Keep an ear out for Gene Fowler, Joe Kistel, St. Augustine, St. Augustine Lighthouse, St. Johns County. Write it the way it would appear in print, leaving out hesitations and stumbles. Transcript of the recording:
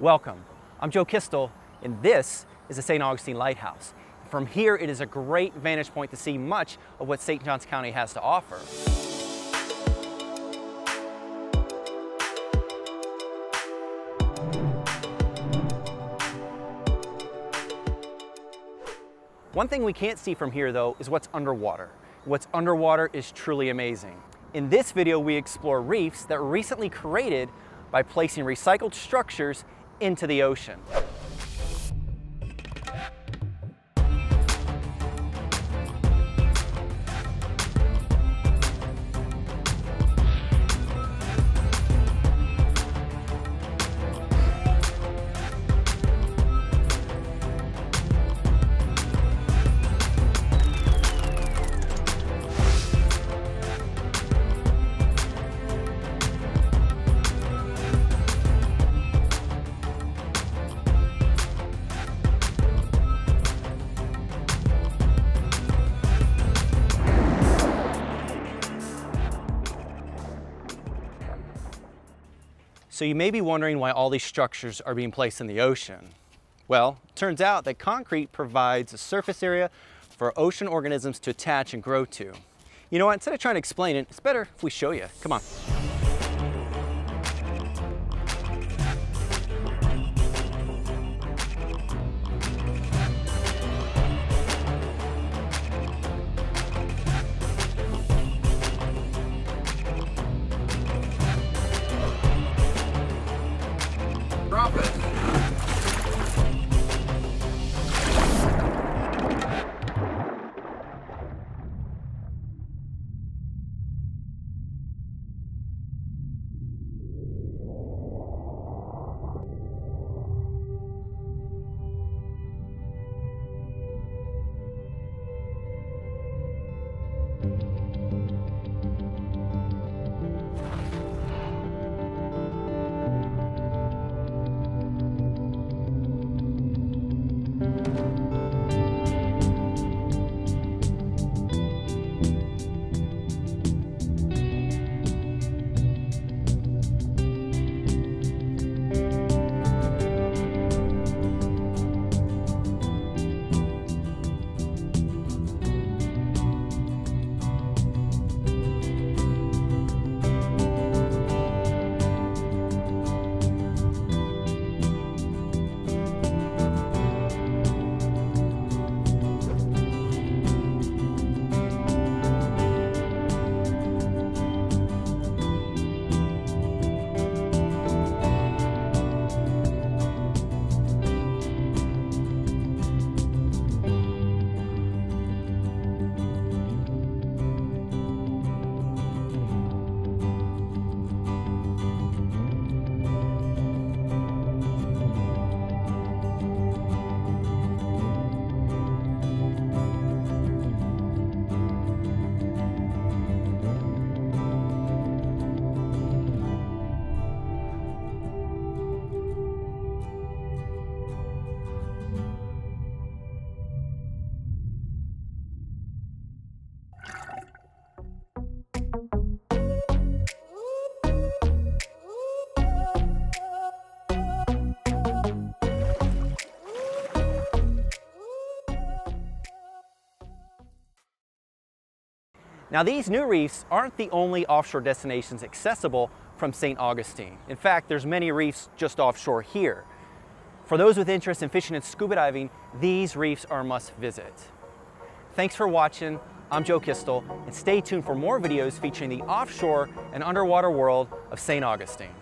Welcome. I'm Joe Kistel, and this is the St. Augustine Lighthouse. From here, it is a great vantage point to see much of what St. Johns County has to offer. One thing we can't see from here, though, is what's underwater. What's underwater is truly amazing. In this video, we explore reefs that were recently created by placing recycled structures into the ocean. So you may be wondering why all these structures are being placed in the ocean. Well, it turns out that concrete provides a surface area for ocean organisms to attach and grow to. You know what, instead of trying to explain it, it's better if we show you. Come on. Drop it. Now, these new reefs aren't the only offshore destinations accessible from St. Augustine. In fact, there's many reefs just offshore here. For those with interest in fishing and scuba diving, these reefs are a must visit. Thanks for watching. I'm Joe Kistel, and stay tuned for more videos featuring the offshore and underwater world of St. Augustine.